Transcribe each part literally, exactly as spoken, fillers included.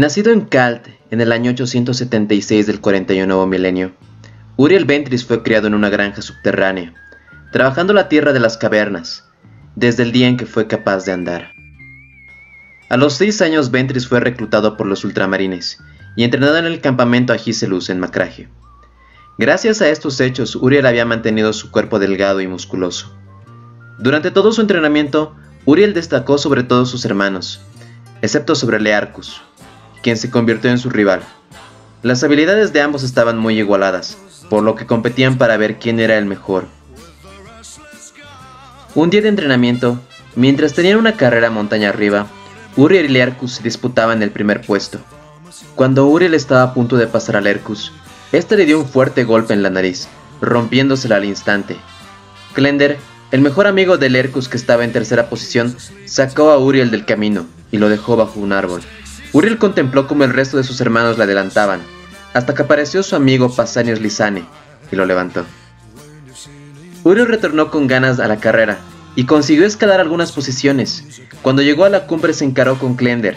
Nacido en Kalt en el año ochocientos setenta y seis del cuarenta y uno nuevo milenio, Uriel Ventris fue criado en una granja subterránea, trabajando la tierra de las cavernas, desde el día en que fue capaz de andar. A los seis años Ventris fue reclutado por los Ultramarines y entrenado en el campamento Agiselus en Macragge. Gracias a estos hechos, Uriel había mantenido su cuerpo delgado y musculoso. Durante todo su entrenamiento, Uriel destacó sobre todos sus hermanos, excepto sobre Learchus, quien se convirtió en su rival. Las habilidades de ambos estaban muy igualadas, por lo que competían para ver quién era el mejor. Un día de entrenamiento, mientras tenían una carrera montaña arriba, Uriel y Learchus se disputaban el primer puesto. Cuando Uriel estaba a punto de pasar a Learchus, este le dio un fuerte golpe en la nariz, rompiéndosela al instante. Klender, el mejor amigo de Learchus que estaba en tercera posición, sacó a Uriel del camino y lo dejó bajo un árbol. Uriel contempló cómo el resto de sus hermanos le adelantaban, hasta que apareció su amigo Pasanius Lysane y lo levantó. Uriel retornó con ganas a la carrera y consiguió escalar algunas posiciones. Cuando llegó a la cumbre se encaró con Klender,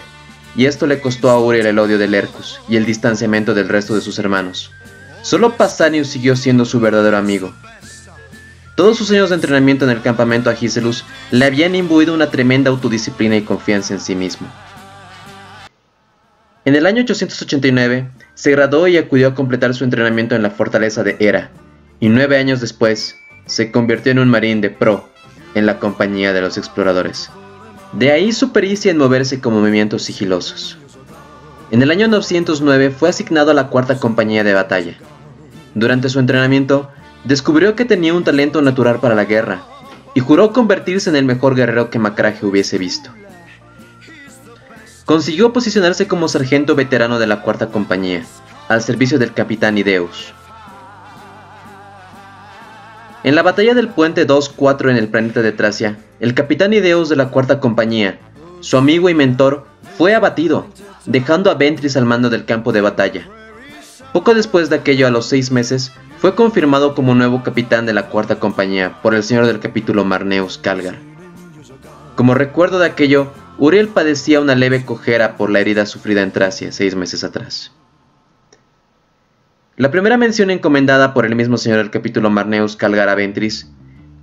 y esto le costó a Uriel el odio de Learchus y el distanciamiento del resto de sus hermanos. Solo Pasanius siguió siendo su verdadero amigo. Todos sus años de entrenamiento en el campamento Agiselus le habían imbuido una tremenda autodisciplina y confianza en sí mismo. En el año ochocientos ochenta y nueve se graduó y acudió a completar su entrenamiento en la fortaleza de Hera, y nueve años después se convirtió en un marín de pro en la compañía de los exploradores. De ahí su pericia en moverse con movimientos sigilosos. En el año novecientos nueve fue asignado a la cuarta compañía de batalla. Durante su entrenamiento, descubrió que tenía un talento natural para la guerra y juró convertirse en el mejor guerrero que Macragge hubiese visto. Consiguió posicionarse como sargento veterano de la cuarta compañía, al servicio del capitán Idaeus. En la batalla del puente dos cuatro en el planeta de Tracia, el capitán Idaeus de la cuarta compañía, su amigo y mentor, fue abatido, dejando a Ventris al mando del campo de batalla. Poco después de aquello, a los seis meses, fue confirmado como nuevo capitán de la cuarta compañía por el señor del capítulo Marneus Calgar. Como recuerdo de aquello, Uriel padecía una leve cojera por la herida sufrida en Tracia seis meses atrás. La primera mención encomendada por el mismo señor del capítulo Marneus Calgar a Ventris,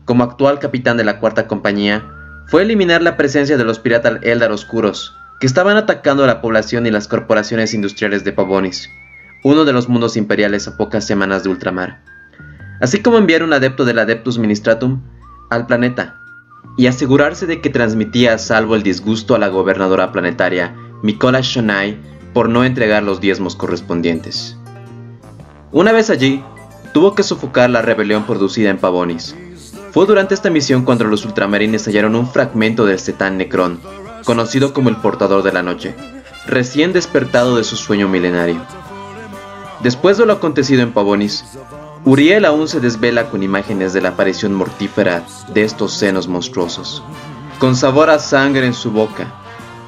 como actual capitán de la cuarta compañía, fue eliminar la presencia de los piratas Eldar Oscuros, que estaban atacando a la población y las corporaciones industriales de Pavonis, uno de los mundos imperiales a pocas semanas de ultramar, así como enviar un adepto del Adeptus Ministratum al planeta, y asegurarse de que transmitía a salvo el disgusto a la gobernadora planetaria, Mikola Shonai, por no entregar los diezmos correspondientes. Una vez allí, tuvo que sofocar la rebelión producida en Pavonis. Fue durante esta misión cuando los ultramarines hallaron un fragmento del Setán Necron, conocido como el Portador de la Noche, recién despertado de su sueño milenario. Después de lo acontecido en Pavonis, Uriel aún se desvela con imágenes de la aparición mortífera de estos senos monstruosos. Con sabor a sangre en su boca,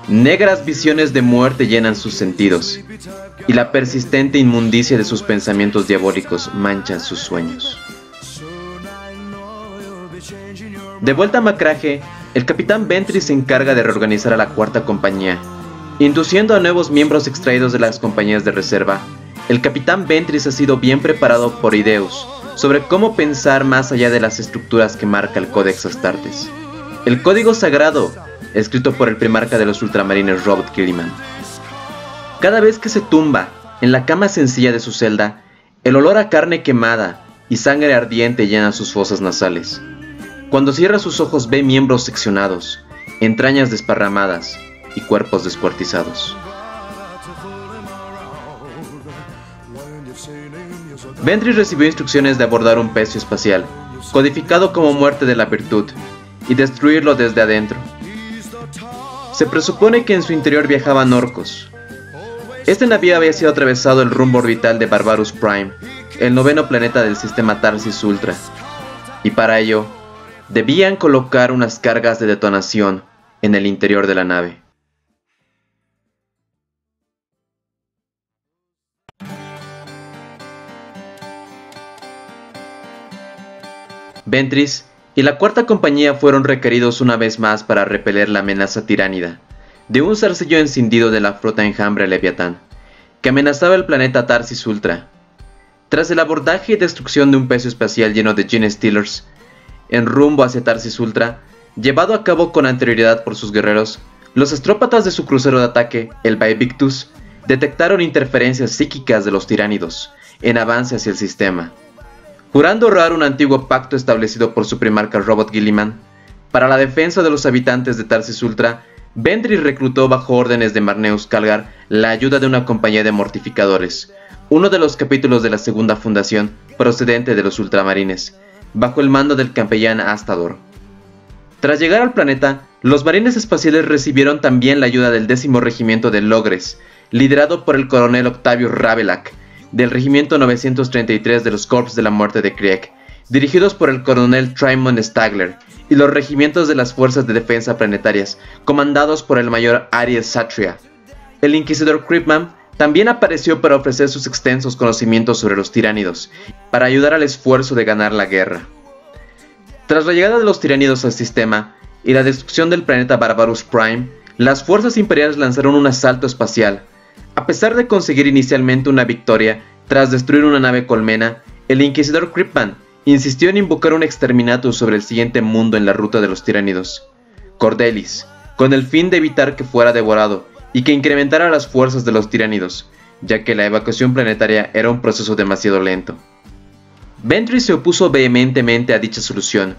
negras visiones de muerte llenan sus sentidos, y la persistente inmundicia de sus pensamientos diabólicos manchan sus sueños. De vuelta a Macragge, el capitán Ventris se encarga de reorganizar a la cuarta compañía, induciendo a nuevos miembros extraídos de las compañías de reserva. El capitán Ventris ha sido bien preparado por Idaeus sobre cómo pensar más allá de las estructuras que marca el Códex Astartes, el código sagrado escrito por el primarca de los ultramarines Roboute Guilliman. Cada vez que se tumba en la cama sencilla de su celda, el olor a carne quemada y sangre ardiente llena sus fosas nasales. Cuando cierra sus ojos ve miembros seccionados, entrañas desparramadas y cuerpos descuartizados. Ventris recibió instrucciones de abordar un pecio espacial, codificado como Muerte de la Virtud, y destruirlo desde adentro. Se presupone que en su interior viajaban orcos. Este navío había sido atravesado el rumbo orbital de Barbarus Prime, el noveno planeta del sistema Tarsis Ultra, y para ello, debían colocar unas cargas de detonación en el interior de la nave. Ventris y la cuarta compañía fueron requeridos una vez más para repeler la amenaza tiránida, de un zarcillo encendido de la flota enjambre Leviatán, que amenazaba el planeta Tarsis Ultra. Tras el abordaje y destrucción de un peso espacial lleno de Gene Stealers, en rumbo hacia Tarsis Ultra, llevado a cabo con anterioridad por sus guerreros, los astrópatas de su crucero de ataque, el Vaevictus, detectaron interferencias psíquicas de los tiránidos, en avance hacia el sistema. Jurando honrar un antiguo pacto establecido por su primarca Roboute Guilliman, para la defensa de los habitantes de Tarsis Ultra, Ventris reclutó bajo órdenes de Marneus Calgar la ayuda de una compañía de mortificadores, uno de los capítulos de la segunda fundación procedente de los Ultramarines, bajo el mando del capellán Astador. Tras llegar al planeta, los marines espaciales recibieron también la ayuda del décimo regimiento de Logres, liderado por el coronel Octavio Ravelak, del regimiento novecientos treinta y tres de los Corps de la Muerte de Krieg, dirigidos por el coronel Trymon Stagler, y los regimientos de las Fuerzas de Defensa Planetarias, comandados por el mayor Aries Satria. El inquisidor Kryptman también apareció para ofrecer sus extensos conocimientos sobre los tiránidos, para ayudar al esfuerzo de ganar la guerra. Tras la llegada de los tiránidos al sistema y la destrucción del planeta Barbarus Prime, las fuerzas imperiales lanzaron un asalto espacial. A pesar de conseguir inicialmente una victoria tras destruir una nave colmena, el inquisidor Kryptman insistió en invocar un exterminato sobre el siguiente mundo en la ruta de los tiránidos, Cordelis, con el fin de evitar que fuera devorado y que incrementara las fuerzas de los tiránidos, ya que la evacuación planetaria era un proceso demasiado lento. Ventris se opuso vehementemente a dicha solución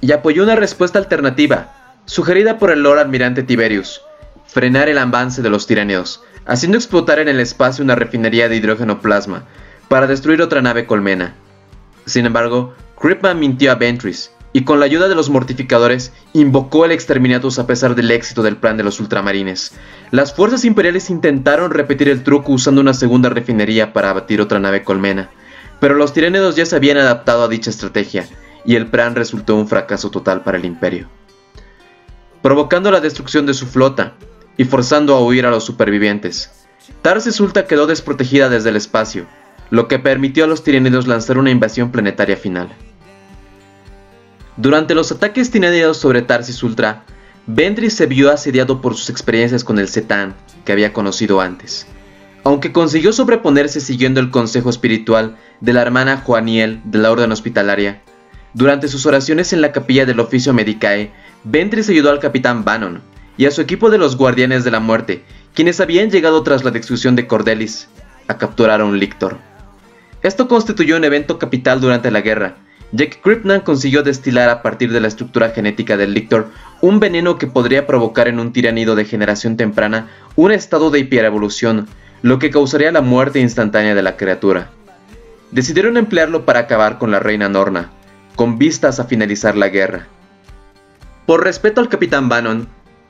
y apoyó una respuesta alternativa, sugerida por el Lord Almirante Tiberius, frenar el avance de los tiránidos, haciendo explotar en el espacio una refinería de hidrógeno plasma para destruir otra nave colmena. Sin embargo, Kryptman mintió a Ventris y con la ayuda de los mortificadores invocó el exterminatus a pesar del éxito del plan de los ultramarines. Las fuerzas imperiales intentaron repetir el truco usando una segunda refinería para abatir otra nave colmena, pero los tiránidos ya se habían adaptado a dicha estrategia y el plan resultó un fracaso total para el imperio, provocando la destrucción de su flota y forzando a huir a los supervivientes. Tarsis Ultra quedó desprotegida desde el espacio, lo que permitió a los tiránidos lanzar una invasión planetaria final. Durante los ataques tiránidos sobre Tarsis Ultra, Ventris se vio asediado por sus experiencias con el Setán que había conocido antes. Aunque consiguió sobreponerse siguiendo el consejo espiritual de la hermana Joaniel de la Orden Hospitalaria, durante sus oraciones en la capilla del Oficio Medicae, Ventris ayudó al capitán Bannon y a su equipo de los Guardianes de la Muerte, quienes habían llegado tras la destrucción de Cordelis a capturar a un Lictor. Esto constituyó un evento capital durante la guerra, ya que Kryptman consiguió destilar a partir de la estructura genética del Lictor un veneno que podría provocar en un tiránido de generación temprana un estado de hiperevolución, lo que causaría la muerte instantánea de la criatura. Decidieron emplearlo para acabar con la reina Norna, con vistas a finalizar la guerra. Por respeto al capitán Bannon,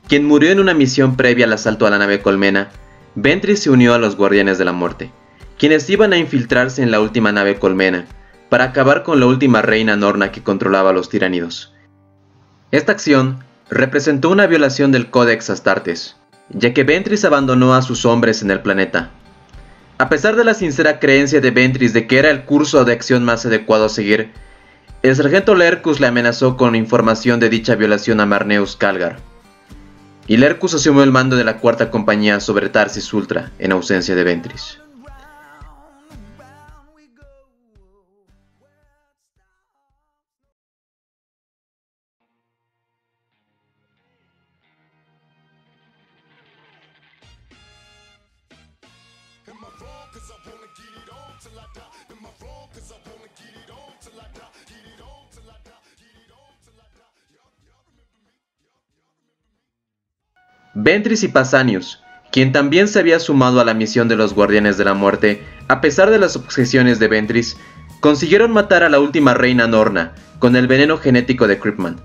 quien murió en una misión previa al asalto a la nave colmena, Ventris se unió a los Guardianes de la Muerte, quienes iban a infiltrarse en la última nave colmena, para acabar con la última reina Norna que controlaba a los tiránidos. Esta acción representó una violación del Códex Astartes, ya que Ventris abandonó a sus hombres en el planeta. A pesar de la sincera creencia de Ventris de que era el curso de acción más adecuado a seguir, el sargento Learchus le amenazó con información de dicha violación a Marneus Calgar, y Learchus asumió el mando de la cuarta compañía sobre Tarsis Ultra en ausencia de Ventris. Ventris y Pasanius, quien también se había sumado a la misión de los Guardianes de la Muerte, a pesar de las objeciones de Ventris, consiguieron matar a la última reina Norna con el veneno genético de Kryptman.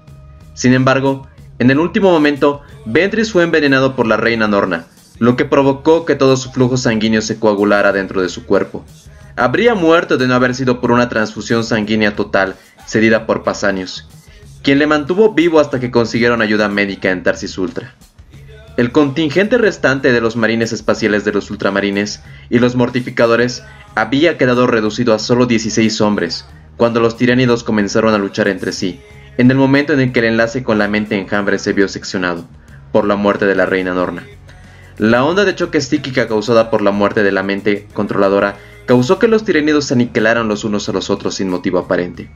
Sin embargo, en el último momento, Ventris fue envenenado por la reina Norna, lo que provocó que todo su flujo sanguíneo se coagulara dentro de su cuerpo. Habría muerto de no haber sido por una transfusión sanguínea total cedida por Pasanius, quien le mantuvo vivo hasta que consiguieron ayuda médica en Tarsis Ultra. El contingente restante de los marines espaciales de los ultramarines y los mortificadores había quedado reducido a solo dieciséis hombres cuando los tiránidos comenzaron a luchar entre sí, en el momento en el que el enlace con la mente enjambre se vio seccionado por la muerte de la reina Norna. La onda de choque psíquica causada por la muerte de la mente controladora causó que los tirenidos se aniquilaran los unos a los otros sin motivo aparente,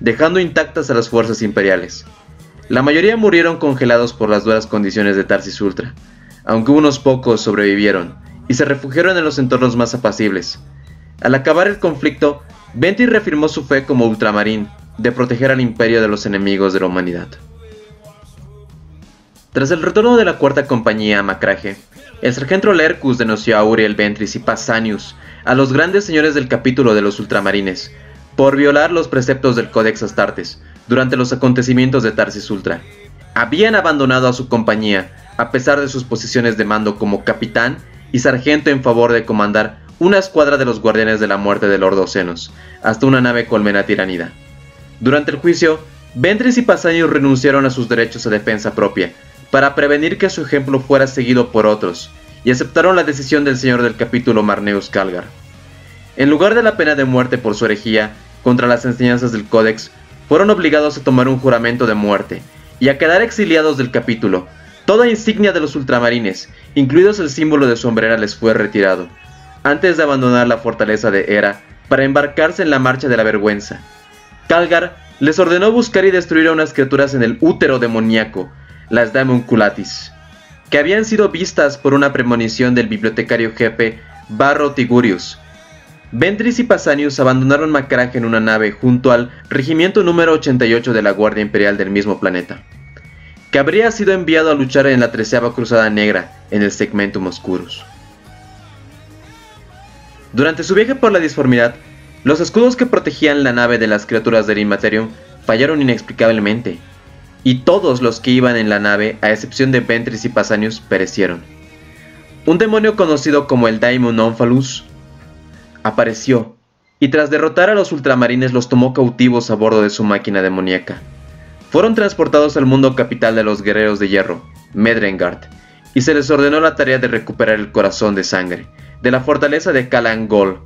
dejando intactas a las fuerzas imperiales. La mayoría murieron congelados por las duras condiciones de Tarsis Ultra, aunque unos pocos sobrevivieron y se refugiaron en los entornos más apacibles. Al acabar el conflicto, Ventris reafirmó su fe como ultramarín de proteger al imperio de los enemigos de la humanidad. Tras el retorno de la cuarta compañía a Macragge, el sargento Learchus denunció a Uriel Ventris y Pasanius, a los grandes señores del capítulo de los ultramarines, por violar los preceptos del Códex Astartes durante los acontecimientos de Tarsis Ultra. Habían abandonado a su compañía, a pesar de sus posiciones de mando como capitán y sargento, en favor de comandar una escuadra de los Guardianes de la Muerte del Ordocenos, hasta una nave colmena tiránida. Durante el juicio, Ventris y Pasanius renunciaron a sus derechos a defensa propia, para prevenir que su ejemplo fuera seguido por otros, y aceptaron la decisión del señor del capítulo Marneus Calgar. En lugar de la pena de muerte por su herejía contra las enseñanzas del Códex, fueron obligados a tomar un juramento de muerte, y a quedar exiliados del capítulo. Toda insignia de los ultramarines, incluidos el símbolo de su hombrera, les fue retirado, antes de abandonar la fortaleza de Hera, para embarcarse en la marcha de la vergüenza. Calgar les ordenó buscar y destruir a unas criaturas en el útero demoníaco, las Daemonculati, que habían sido vistas por una premonición del bibliotecario jefe Barro Tigurius. Ventris y Pasanius abandonaron Macragge en una nave junto al regimiento número ochenta y ocho de la Guardia Imperial del mismo planeta, que habría sido enviado a luchar en la treceava Cruzada Negra en el Segmentum Oscurus. Durante su viaje por la disformidad, los escudos que protegían la nave de las criaturas del Immaterium fallaron inexplicablemente, y todos los que iban en la nave, a excepción de Ventris y Pasanius, perecieron. Un demonio conocido como el Daemon Omphalos apareció, y tras derrotar a los ultramarines los tomó cautivos a bordo de su máquina demoníaca. Fueron transportados al mundo capital de los guerreros de hierro, Medrengard, y se les ordenó la tarea de recuperar el corazón de sangre de la fortaleza de Khalan-Ghol.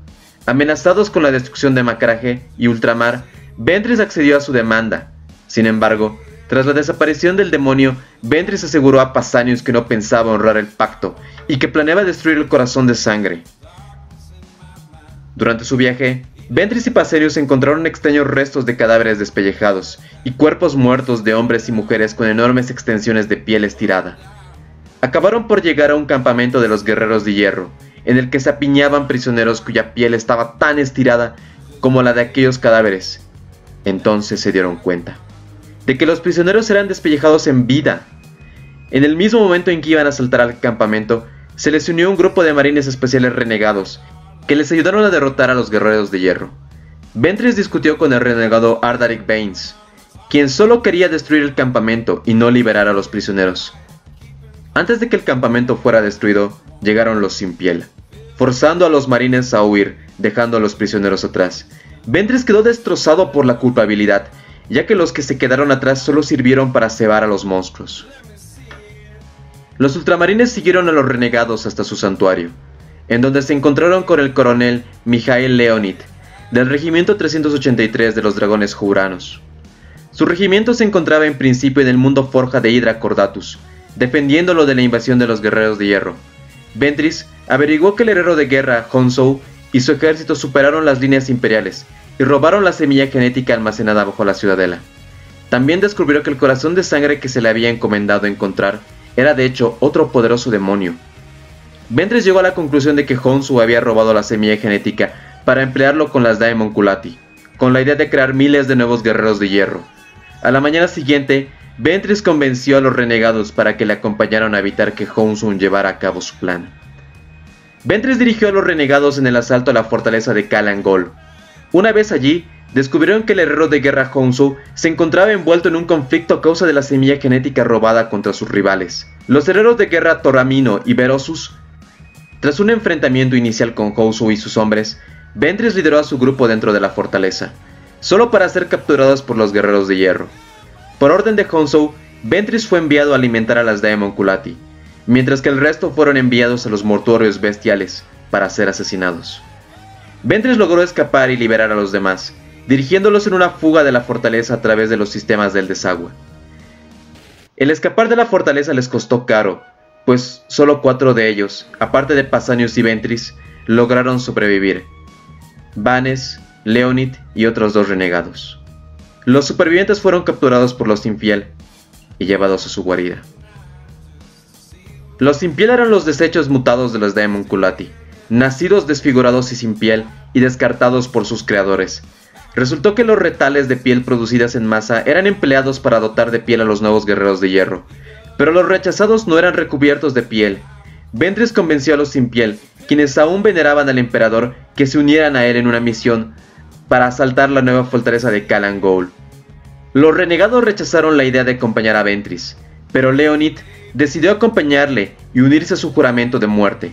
Amenazados con la destrucción de Macragge y Ultramar, Ventris accedió a su demanda. Sin embargo, tras la desaparición del demonio, Ventris aseguró a Pasanius que no pensaba honrar el pacto y que planeaba destruir el corazón de sangre. Durante su viaje, Ventris y Pasanius encontraron extraños restos de cadáveres despellejados y cuerpos muertos de hombres y mujeres con enormes extensiones de piel estirada. Acabaron por llegar a un campamento de los guerreros de hierro, en el que se apiñaban prisioneros cuya piel estaba tan estirada como la de aquellos cadáveres. Entonces se dieron cuenta de que los prisioneros eran despellejados en vida. En el mismo momento en que iban a saltar al campamento, se les unió un grupo de marines especiales renegados, que les ayudaron a derrotar a los guerreros de hierro. Ventris discutió con el renegado Ardaric Baines, quien solo quería destruir el campamento y no liberar a los prisioneros. Antes de que el campamento fuera destruido, llegaron los sin piel, forzando a los marines a huir, dejando a los prisioneros atrás. Ventris quedó destrozado por la culpabilidad, ya que los que se quedaron atrás solo sirvieron para cebar a los monstruos. Los ultramarines siguieron a los renegados hasta su santuario, en donde se encontraron con el coronel Mijail Leonid, del regimiento trescientos ochenta y tres de los dragones jouranos. Su regimiento se encontraba en principio en el mundo forja de Hydra Cordatus, defendiéndolo de la invasión de los guerreros de hierro. Ventris averiguó que el herrero de guerra, Honsou, y su ejército superaron las líneas imperiales y robaron la semilla genética almacenada bajo la ciudadela. También descubrió que el corazón de sangre que se le había encomendado encontrar era de hecho otro poderoso demonio. Ventris llegó a la conclusión de que Honsou había robado la semilla genética para emplearlo con las Daemonculati, con la idea de crear miles de nuevos guerreros de hierro. A la mañana siguiente, Ventris convenció a los renegados para que le acompañaran a evitar que Honsou llevara a cabo su plan. Ventris dirigió a los renegados en el asalto a la fortaleza de Khalan-Ghol. Una vez allí, descubrieron que el herrero de guerra Honsou se encontraba envuelto en un conflicto a causa de la semilla genética robada contra sus rivales, los herreros de guerra Torramino y Verosus. Tras un enfrentamiento inicial con Honsou y sus hombres, Ventris lideró a su grupo dentro de la fortaleza, solo para ser capturados por los guerreros de hierro. Por orden de Honsou, Ventris fue enviado a alimentar a las Daemonculati, mientras que el resto fueron enviados a los mortuorios bestiales para ser asesinados. Ventris logró escapar y liberar a los demás, dirigiéndolos en una fuga de la fortaleza a través de los sistemas del desagüe. El escapar de la fortaleza les costó caro, pues solo cuatro de ellos, aparte de Pasanius y Ventris, lograron sobrevivir: Vanes, Leonid y otros dos renegados. Los supervivientes fueron capturados por los Infiel y llevados a su guarida. Los Infiel eran los desechos mutados de los Daemonculati, nacidos desfigurados y sin piel y descartados por sus creadores. Resultó que los retales de piel producidas en masa eran empleados para dotar de piel a los nuevos guerreros de hierro, pero los rechazados no eran recubiertos de piel. Ventris convenció a los sin piel, quienes aún veneraban al emperador, que se unieran a él en una misión para asaltar la nueva fortaleza de Khalan-Ghol. Los renegados rechazaron la idea de acompañar a Ventris, pero Leonid decidió acompañarle y unirse a su juramento de muerte.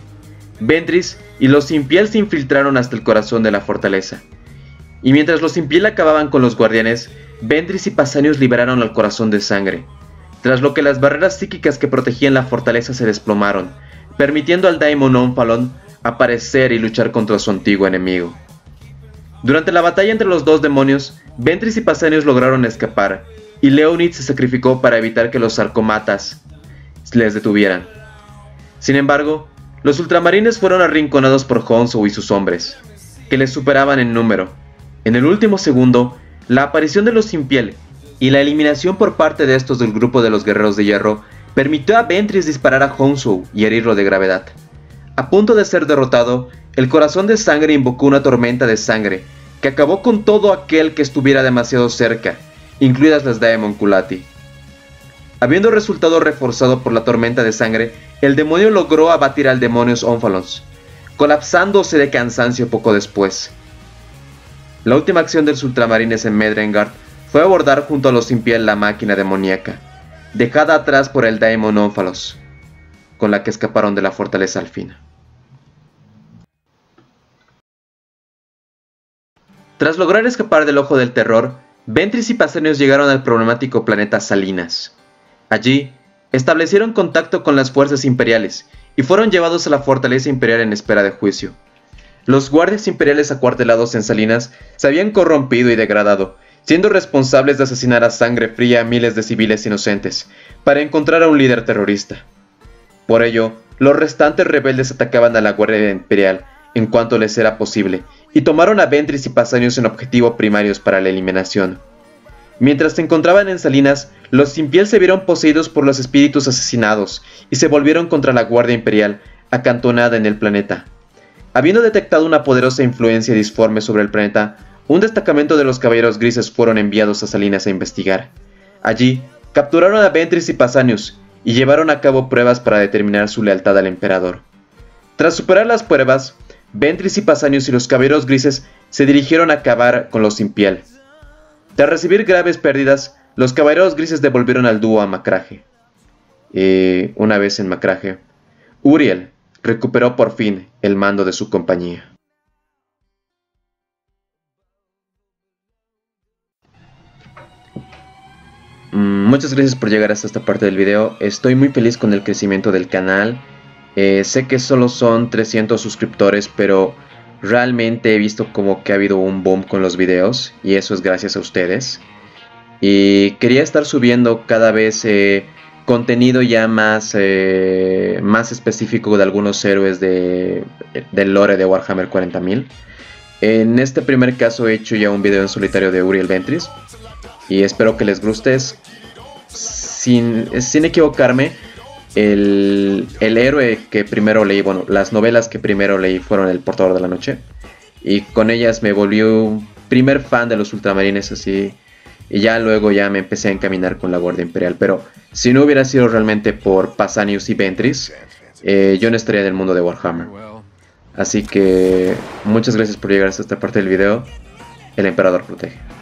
Ventris y los sin piel se infiltraron hasta el corazón de la fortaleza. Y mientras los sin piel acababan con los guardianes, Ventris y Pasanius liberaron al corazón de sangre, tras lo que las barreras psíquicas que protegían la fortaleza se desplomaron, permitiendo al Daemon Omphalos aparecer y luchar contra su antiguo enemigo. Durante la batalla entre los dos demonios, Ventris y Pasanius lograron escapar, y Leonid se sacrificó para evitar que los sarcomatas les detuvieran. Sin embargo, los ultramarines fueron arrinconados por Honsou y sus hombres, que les superaban en número. En el último segundo, la aparición de los sin piel y la eliminación por parte de estos del grupo de los guerreros de hierro permitió a Ventris disparar a Honsou y herirlo de gravedad. A punto de ser derrotado, el corazón de sangre invocó una tormenta de sangre que acabó con todo aquel que estuviera demasiado cerca, incluidas las Daemonculati. Habiendo resultado reforzado por la tormenta de sangre, el demonio logró abatir al Demonios Omphalos, colapsándose de cansancio poco después. La última acción de los ultramarines en Medrengard fue abordar junto a los sin piel la máquina demoníaca, dejada atrás por el Daemon Omphalos, con la que escaparon de la fortaleza alfina. Tras lograr escapar del ojo del terror, Ventris y Pasanius llegaron al problemático planeta Salinas. Allí, establecieron contacto con las fuerzas imperiales y fueron llevados a la fortaleza imperial en espera de juicio. Los guardias imperiales acuartelados en Salinas se habían corrompido y degradado, siendo responsables de asesinar a sangre fría a miles de civiles inocentes para encontrar a un líder terrorista. Por ello, los restantes rebeldes atacaban a la Guardia Imperial en cuanto les era posible y tomaron a Ventris y Pasanius en objetivos primarios para la eliminación. Mientras se encontraban en Salinas, los sin piel se vieron poseídos por los espíritus asesinados y se volvieron contra la Guardia Imperial, acantonada en el planeta. Habiendo detectado una poderosa influencia disforme sobre el planeta, un destacamento de los Caballeros Grises fueron enviados a Salinas a investigar. Allí, capturaron a Ventris y Pasanius y llevaron a cabo pruebas para determinar su lealtad al emperador. Tras superar las pruebas, Ventris y Pasanius y los Caballeros Grises se dirigieron a acabar con los sin piel. Tras recibir graves pérdidas, los Caballeros Grises devolvieron al dúo a Macragge. Eh, una vez en Macragge, Uriel recuperó por fin el mando de su compañía. Mm, muchas gracias por llegar hasta esta parte del video. Estoy muy feliz con el crecimiento del canal. Eh, sé que solo son trescientos suscriptores, pero realmente he visto como que ha habido un boom con los videos, y eso es gracias a ustedes. Y quería estar subiendo cada vez eh, contenido ya más, eh, más específico de algunos héroes de, del lore de Warhammer cuarenta mil. En este primer caso he hecho ya un video en solitario de Uriel Ventris, y espero que les guste. Sin, sin equivocarme, El, el héroe que primero leí, bueno, las novelas que primero leí fueron El Portador de la Noche, y con ellas me volví un primer fan de los ultramarines, así, y ya luego ya me empecé a encaminar con la Guardia Imperial. Pero si no hubiera sido realmente por Pasanius y Ventris, eh, yo no estaría en el mundo de Warhammer. Así que muchas gracias por llegar hasta esta parte del video. El Emperador protege.